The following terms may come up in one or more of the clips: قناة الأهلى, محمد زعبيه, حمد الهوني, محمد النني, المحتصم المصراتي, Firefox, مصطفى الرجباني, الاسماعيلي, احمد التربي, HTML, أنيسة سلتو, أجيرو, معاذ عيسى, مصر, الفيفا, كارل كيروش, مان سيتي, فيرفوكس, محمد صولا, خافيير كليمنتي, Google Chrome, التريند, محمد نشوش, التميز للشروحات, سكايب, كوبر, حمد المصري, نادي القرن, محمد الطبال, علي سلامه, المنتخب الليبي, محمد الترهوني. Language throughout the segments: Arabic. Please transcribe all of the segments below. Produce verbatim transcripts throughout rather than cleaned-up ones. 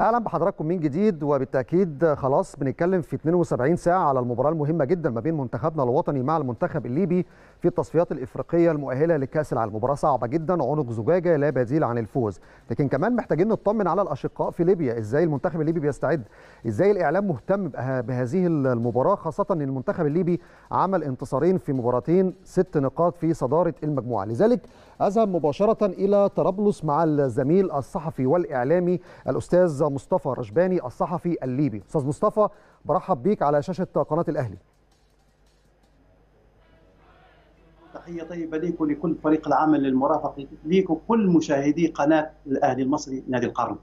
اهلا بحضراتكم من جديد. وبالتاكيد خلاص بنتكلم في اثنين وسبعين ساعه على المباراه المهمه جدا ما بين منتخبنا الوطني مع المنتخب الليبي في التصفيات الافريقيه المؤهله لكاس العالم. مباراه صعبه جدا، عنق زجاجه لا بديل عن الفوز، لكن كمان محتاجين نطمن على الاشقاء في ليبيا. ازاي المنتخب الليبي بيستعد؟ ازاي الاعلام مهتم بهذه المباراه، خاصه ان المنتخب الليبي عمل انتصارين في مباراتين، ست نقاط في صداره المجموعه. لذلك اذهب مباشره الى طرابلس مع الزميل الصحفي والاعلامي الاستاذ مصطفى الرجباني الصحفي الليبي. استاذ مصطفى، برحب بيك على شاشة قناة الأهلي. تحية طيبة ليك ولكل فريق العمل المرافق ليك وكل مشاهدي قناة الأهلي المصري نادي القرن.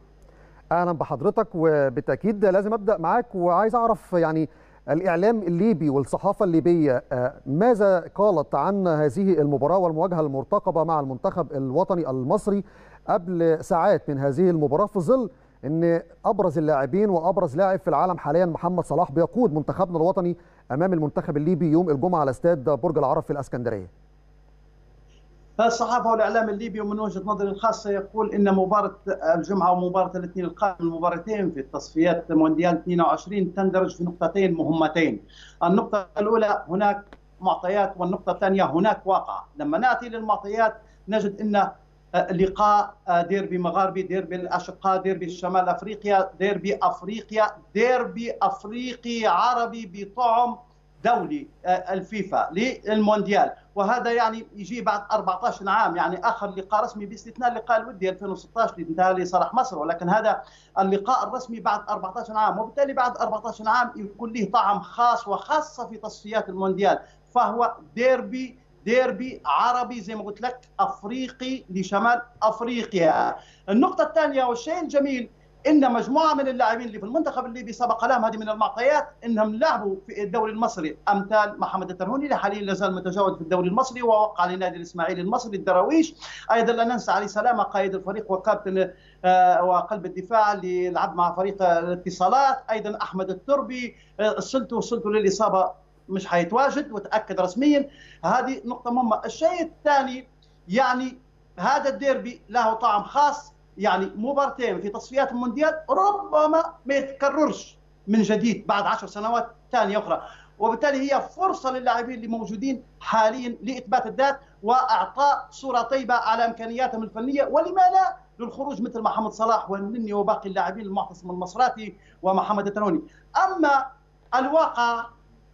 أهلا بحضرتك، وبالتأكيد لازم أبدأ معاك، وعايز أعرف يعني الإعلام الليبي والصحافة الليبية ماذا قالت عن هذه المباراة والمواجهة المرتقبة مع المنتخب الوطني المصري قبل ساعات من هذه المباراة، في ظل ان ابرز اللاعبين وابرز لاعب في العالم حاليا محمد صلاح بيقود منتخبنا الوطني امام المنتخب الليبي يوم الجمعه على استاد برج العرب في الاسكندريه. الصحافه والاعلام الليبي ومن وجهه نظري الخاصه يقول ان مباراه الجمعه ومباراه الاثنين القادم، المباراتين في التصفيات مونديال اثنين وعشرين، تندرج في نقطتين مهمتين. النقطه الاولى هناك معطيات، والنقطه الثانيه هناك واقع. لما ناتي للمعطيات نجد ان لقاء ديربي مغاربي، ديربي الاشقاء، ديربي شمال افريقيا، ديربي افريقيا، ديربي افريقي عربي بطعم دولي الفيفا للمونديال، وهذا يعني يجي بعد أربعة عشر عام، يعني اخر لقاء رسمي باستثناء اللقاء الودي ألفين وستة عشر اللي انتهى لصالح مصر، ولكن هذا اللقاء الرسمي بعد أربعة عشر عام، وبالتالي بعد أربعة عشر عام يكون له طعم خاص، وخاصه في تصفيات المونديال، فهو ديربي ديربي عربي زي ما قلت لك افريقي لشمال افريقيا. النقطه الثانيه والشيء الجميل ان مجموعه من اللاعبين اللي في المنتخب الليبي سبق لهم هذه من المعطيات انهم لعبوا في الدوري المصري، امثال محمد الترهوني اللي حاليا لا زال متجاوز في الدوري المصري ووقع لنادي الاسماعيلي المصري الدراويش، ايضا لا ننسى علي سلامه قائد الفريق وكابتن وقلب الدفاع اللي لعب مع فريق الاتصالات، ايضا احمد التربي، سلتو سلتو للاصابه مش حيتواجد وتاكد رسميا. هذه نقطه مهمه. الشيء الثاني يعني هذا الديربي له طعم خاص، يعني مبارتين في تصفيات المونديال ربما ما يتكررش من جديد بعد عشر سنوات ثانيه اخرى، وبالتالي هي فرصه للاعبين اللي موجودين حاليا لاثبات الذات واعطاء صوره طيبه على امكانياتهم الفنيه، ولما لا للخروج مثل محمد صلاح والنني وباقي اللاعبين، المحتصم المصراتي ومحمد الترهوني. اما الواقع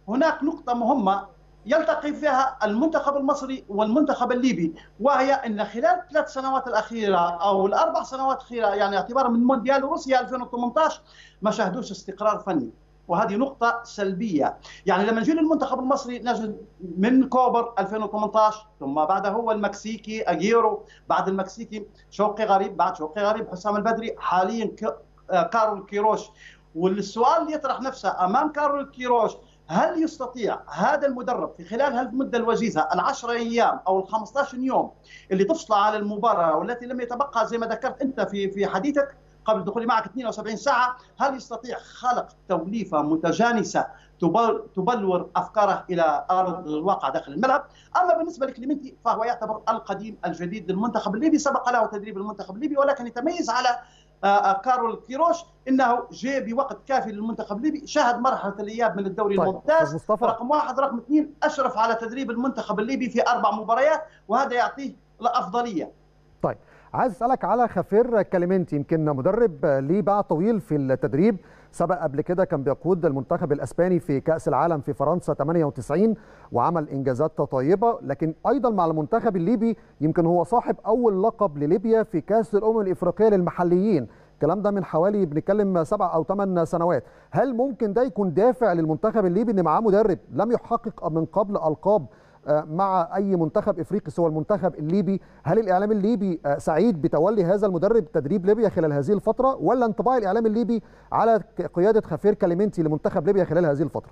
هناك نقطة مهمة يلتقي فيها المنتخب المصري والمنتخب الليبي، وهي أن خلال ثلاث سنوات الأخيرة أو الأربع سنوات الأخيرة، يعني اعتبارا من مونديال روسيا ألفين وثمانية عشر، ما شاهدوش استقرار فني، وهذه نقطة سلبية. يعني لما نجي للمنتخب المصري نجد من كوبر ألفين وثمانية عشر، ثم بعده هو المكسيكي أجيرو، بعد المكسيكي شوقي غريب، بعد شوقي غريب حسام البدري، حاليا كارل كيروش. والسؤال اللي يطرح نفسه أمام كارل كيروش، هل يستطيع هذا المدرب في خلال هالمدة الوجيزة العشرة أيام أو الخمسة عشر يوم اللي تفصل على المباراة والتي لم يتبقى زي ما ذكرت أنت في في حديثك قبل دخولي معك اثنين وسبعين ساعة، هل يستطيع خلق توليفة متجانسة تبلور أفكاره إلى أرض الواقع داخل الملعب؟ أما بالنسبة لكليمنتي فهو يعتبر القديم الجديد للمنتخب الليبي، سبق له تدريب المنتخب الليبي، ولكن يتميز على كارل كيروش انه جاء بوقت كافي للمنتخب الليبي، شاهد مرحله الاياب من الدوري طيب. الممتاز رقم واحد، رقم اثنين اشرف على تدريب المنتخب الليبي في اربع مباريات، وهذا يعطيه الافضليه. طيب، عايز اسالك على خافيير كليمنتي، يمكن مدرب ليه باع طويل في التدريب، سبق قبل كده كان بيقود المنتخب الاسباني في كاس العالم في فرنسا ثمانية وتسعين وعمل انجازات طيبه، لكن ايضا مع المنتخب الليبي يمكن هو صاحب اول لقب لليبيا في كاس الامم الافريقيه للمحليين، الكلام ده من حوالي بنتكلم سبع او ثمان سنوات. هل ممكن ده يكون دافع للمنتخب الليبي ان معاه مدرب لم يحقق من قبل القاب مع اي منتخب افريقي سوى المنتخب الليبي؟ هل الاعلام الليبي سعيد بتولي هذا المدرب تدريب ليبيا خلال هذه الفتره، ولا انطباع الاعلام الليبي على قياده خافيير كليمنتي لمنتخب ليبيا خلال هذه الفتره؟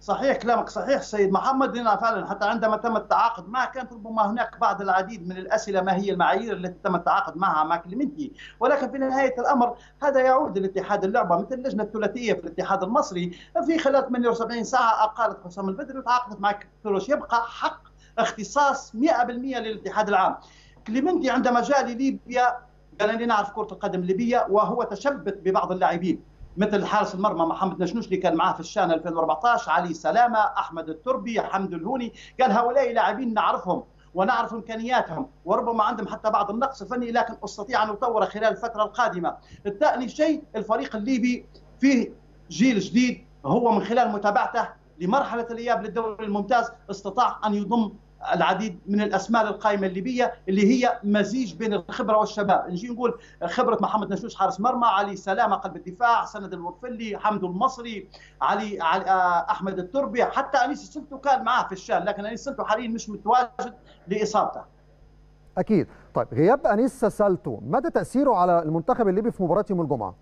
صحيح، كلامك صحيح سيد محمد، لأن فعلا حتى عندما تم التعاقد معه كانت ربما هناك بعض العديد من الأسئلة، ما هي المعايير التي تم التعاقد معها مع كليمنتي، ولكن في نهاية الأمر هذا يعود لاتحاد اللعبة، مثل اللجنة الثلاثية في الاتحاد المصري في خلال ثمانية وسبعين ساعة أقالت حسام البدري وتعاقدت مع كيروش، يبقى حق اختصاص مئة بالمئة للاتحاد العام. كليمنتي عندما جاء لليبيا لاننا نعرف كره القدم الليبيه وهو تشبث ببعض اللاعبين مثل حارس المرمى محمد نشنشلي اللي كان معاه في الشان ألفين وأربعة عشر، علي سلامه، احمد التربي، حمد الهوني، قال هؤلاء لاعبين نعرفهم ونعرف امكانياتهم وربما عندهم حتى بعض النقص الفني لكن استطيع ان اطوره خلال الفتره القادمه. الثاني شيء الفريق الليبي فيه جيل جديد هو من خلال متابعته لمرحله الاياب للدوري الممتاز استطاع ان يضم العديد من الاسماء القائمه الليبيه اللي هي مزيج بين الخبره والشباب. نجي نقول خبره محمد نشوش حارس مرمى، علي سلامه قلب الدفاع، سند الوقفلي، حمد المصري، علي, علي احمد التربي، حتى أنيسة سلتو كان معاه في الشان لكن أنيسة سلتو حاليا مش متواجد لاصابته. اكيد. طيب غياب أنيسة سلتو مدى تاثيره على المنتخب الليبي في مباراه يوم الجمعه؟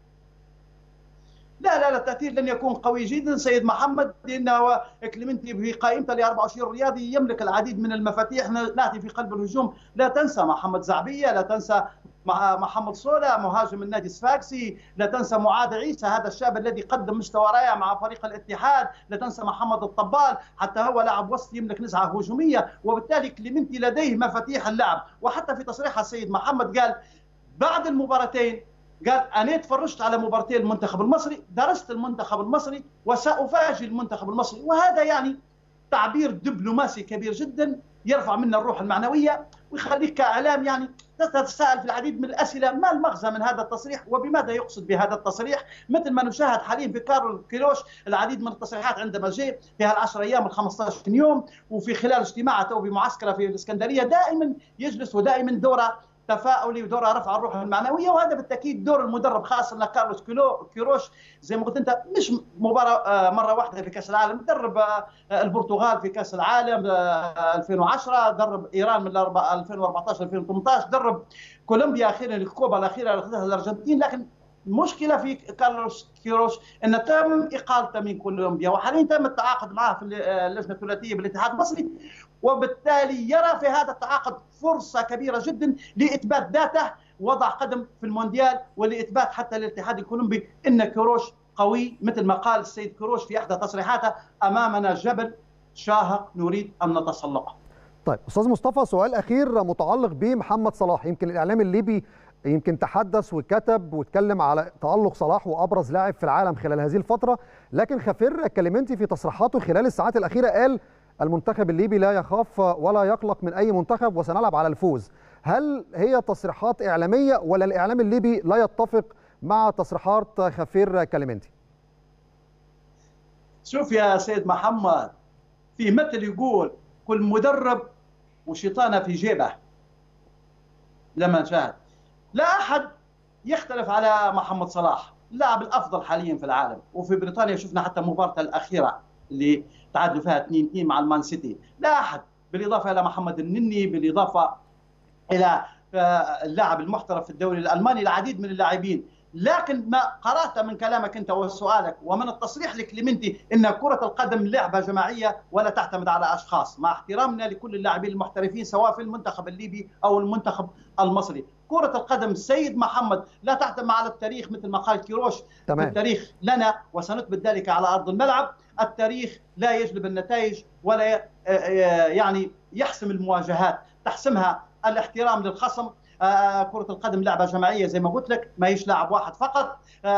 لا لا لا التأثير لن يكون قوي جدا سيد محمد، لأنه كليمنتي في قائمته ل أربعة وعشرين رياضي يملك العديد من المفاتيح. نأتي في قلب الهجوم لا تنسى محمد زعبيه، لا تنسى محمد صولا مهاجم النادي الصفاقسي، لا تنسى معاذ عيسى هذا الشاب الذي قدم مستوى رائع مع فريق الاتحاد، لا تنسى محمد الطبال حتى هو لاعب وسط يملك نزعه هجوميه، وبالتالي كليمنتي لديه مفاتيح اللعب. وحتى في تصريحها السيد محمد قال بعد المباراتين قال أنا تفرجت على مباراتين المنتخب المصري، درست المنتخب المصري وسأفاجئ المنتخب المصري، وهذا يعني تعبير دبلوماسي كبير جدا يرفع منا الروح المعنوية ويخليك كإعلام يعني تتساءل في العديد من الأسئلة، ما المغزى من هذا التصريح وبماذا يقصد بهذا التصريح، مثل ما نشاهد حاليا في كارل كيروش العديد من التصريحات عندما جاء في هالعشر أيام الخمسة عشر يوم وفي خلال اجتماعه أو بمعسكره في الإسكندرية دائما يجلس ودائما دوره تفاؤلي ودورها رفع الروح المعنويه، وهذا بالتاكيد دور المدرب خاصه لكارلوس كيروش. زي ما قلت انت مش مباراه مره واحده في كاس العالم، درب البرتغال في كاس العالم ألفين وعشرة، درب ايران من ألفين وأربعة عشر ألفين وثمانية عشر، درب كولومبيا اخيرا الكوبا الاخيره الارجنتين، لكن المشكله في كارلوس كيروش ان تم اقالته من كولومبيا وحاليا تم التعاقد معه في اللجنه الثلاثيه بالاتحاد المصري، وبالتالي يرى في هذا التعاقد فرصه كبيره جدا لاثبات ذاته، وضع قدم في المونديال ولاثبات حتى للاتحاد الكولومبي ان كيروش قوي، مثل ما قال السيد كيروش في احدى تصريحاته امامنا جبل شاهق نريد ان نتسلقه. طيب استاذ مصطفى سؤال اخير متعلق بمحمد صلاح، يمكن الاعلام الليبي يمكن تحدث وكتب واتكلم على تألق صلاح وأبرز لاعب في العالم خلال هذه الفترة، لكن خافيير كليمنتي في تصريحاته خلال الساعات الأخيرة قال المنتخب الليبي لا يخاف ولا يقلق من أي منتخب وسنلعب على الفوز. هل هي تصريحات إعلامية ولا الإعلام الليبي لا يتفق مع تصريحات خافيير كليمنتي؟ شوف يا سيد محمد، في مثل يقول كل مدرب وشيطانه في جيبه، لما نشاهد لا أحد يختلف على محمد صلاح اللاعب الأفضل حاليا في العالم، وفي بريطانيا شفنا حتى مباراته الأخيرة اللي تعادلوا فيها اثنين اثنين مع المان سيتي، لا أحد بالإضافة إلى محمد النني، بالإضافة إلى اللاعب المحترف في الدوري الألماني، العديد من اللاعبين. لكن ما قرأت من كلامك أنت وسؤالك ومن التصريح لكليمنتي أن كرة القدم لعبة جماعية ولا تعتمد على أشخاص، مع احترامنا لكل اللاعبين المحترفين سواء في المنتخب الليبي أو المنتخب المصري، كرة القدم سيد محمد لا تعتمد على التاريخ مثل ما قال كيروش. تمام. التاريخ لنا وسنثبت ذلك على أرض الملعب، التاريخ لا يجلب النتائج ولا يعني يحسم المواجهات، تحسمها الاحترام للخصم. آه كرة القدم لعبة جماعية زي ما قلت لك، ما هيش لاعب واحد فقط، آه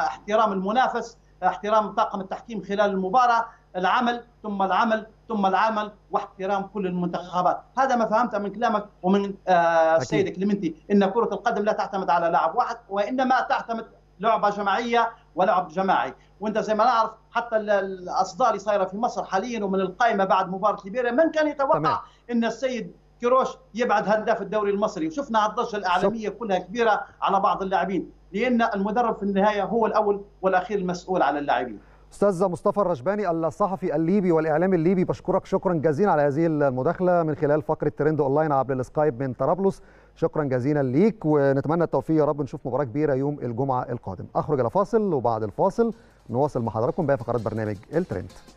احترام المنافس، احترام طاقم التحكيم خلال المباراة، العمل ثم العمل ثم العمل، واحترام كل المنتخبات. هذا ما فهمته من كلامك ومن آه السيد كليمنتي، ان كرة القدم لا تعتمد على لاعب واحد وانما تعتمد لعبة جماعية ولعب جماعي. وانت زي ما نعرف حتى الاصداء اللي صايرة في مصر حاليا ومن القائمة بعد مباراة ليبيريا، من كان يتوقع تمام. ان السيد كيروش يبعد هداف الدوري المصري، وشفنا الضجه الاعلاميه كلها كبيره على بعض اللاعبين، لان المدرب في النهايه هو الاول والاخير المسؤول على اللاعبين. استاذ مصطفى الرجباني الصحفي الليبي والاعلام الليبي، بشكرك شكرا جزيلا على هذه المداخله من خلال فقره ترند اونلاين عبر السكايب من طرابلس، شكرا جزيلا ليك ونتمنى التوفيق يا رب، نشوف مباراه كبيره يوم الجمعه القادم. اخرج الى فاصل وبعد الفاصل نواصل مع حضراتكم باقي فقرات برنامج الترند.